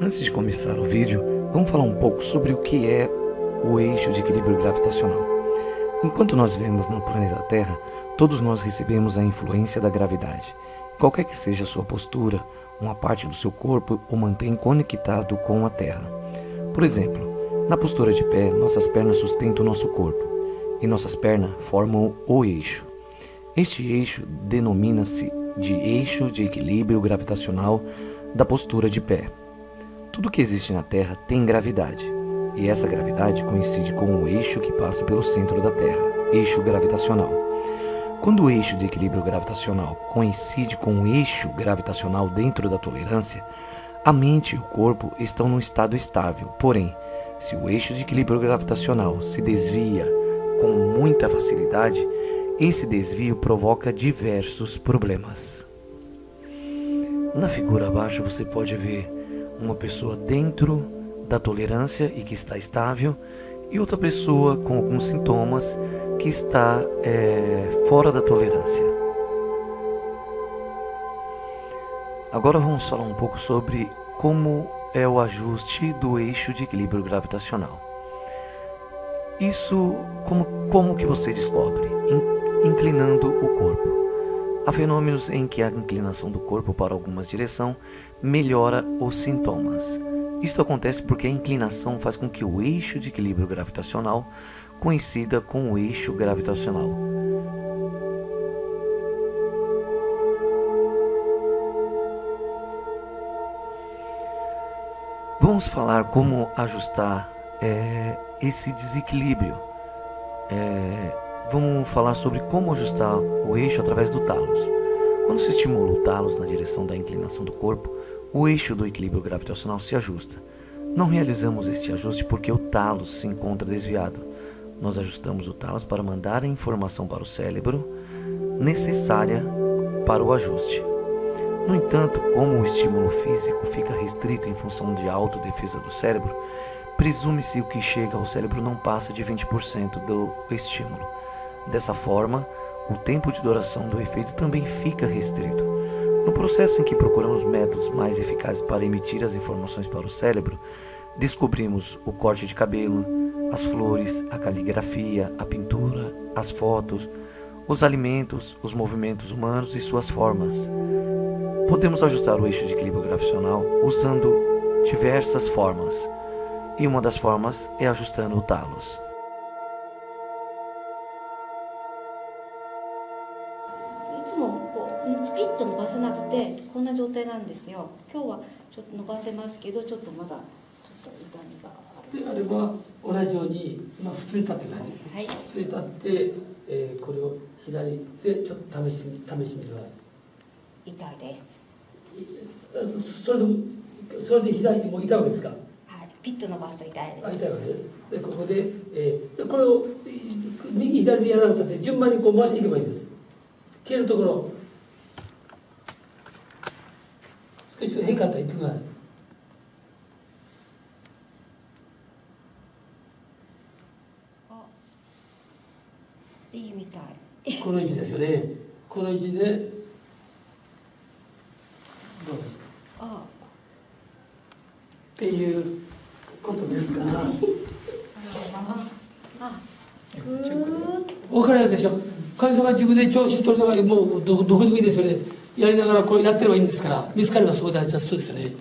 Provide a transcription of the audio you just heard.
Antes de começar o vídeo, vamos falar um pouco sobre o que é o eixo de equilíbrio gravitacional. Enquanto nós vivemos no planeta Terra, todos nós recebemos a influência da gravidade. Qualquer que seja a sua postura, uma parte do seu corpo o mantém conectado com a Terra. Por exemplo, na postura de pé, nossas pernas sustentam o nosso corpo, e nossas pernas formam o eixo. Este eixo denomina-se de eixo de equilíbrio gravitacional da postura de pé. Tudo que existe na Terra tem gravidade, e essa gravidade coincide com o eixo que passa pelo centro da Terra, eixo gravitacional. Quando o eixo de equilíbrio gravitacional coincide com o eixo gravitacional dentro da tolerância, a mente e o corpo estão num estado estável. Porém, se o eixo de equilíbrio gravitacional se desvia com muita facilidade, esse desvio provoca diversos problemas. Na figura abaixo você pode ver uma pessoa dentro da tolerância e que está estável, e outra pessoa com alguns sintomas que está fora da tolerância. Agora vamos falar um pouco sobre como é o ajuste do eixo de equilíbrio gravitacional. Isso como que você descobre? Inclinando o corpo. Há fenômenos em que a inclinação do corpo para alguma direção melhora os sintomas. Isto acontece porque a inclinação faz com que o eixo de equilíbrio gravitacional coincida com o eixo gravitacional. Vamos falar como ajustar esse desequilíbrio. Vamos falar sobre como ajustar o eixo através do talos. Quando se estimula o talos na direção da inclinação do corpo, o eixo do equilíbrio gravitacional se ajusta. Não realizamos este ajuste porque o talos se encontra desviado. Nós ajustamos o talos para mandar a informação para o cérebro necessária para o ajuste. No entanto, como o estímulo físico fica restrito em função de autodefesa do cérebro, presume-se o que chega ao cérebro não passa de 20% do estímulo. Dessa forma, o tempo de duração do efeito também fica restrito. No processo em que procuramos métodos mais eficazes para emitir as informações para o cérebro, descobrimos o corte de cabelo, as flores, a caligrafia, a pintura, as fotos, os alimentos, os movimentos humanos e suas formas. Podemos ajustar o eixo de equilíbrio gravitacional usando diversas formas, e uma das formas é ajustando o talos.今もこう痛いってのが忘れなくて、こんな状態なんですよ。今日はちょっと伸ばせますけど、ちょっと痛みがあって、あれが同じように、まあ普通に立ってない。はい。普通に立ってこれを左痛いです。痛いです。でここでこの右左にやられたって順番にこう回していけばいいんです。蹴るところ。 少し変化あったら言ってください。あ、いいみたい。この位置ですよね。この位置でどうですか。あ、っていうことですから。あ、わかりますでしょ。神様自分で調子取ればもうどこでもいいですよね。やりながらこれやってればいいんですから、見つかればそこでアジャストですよね。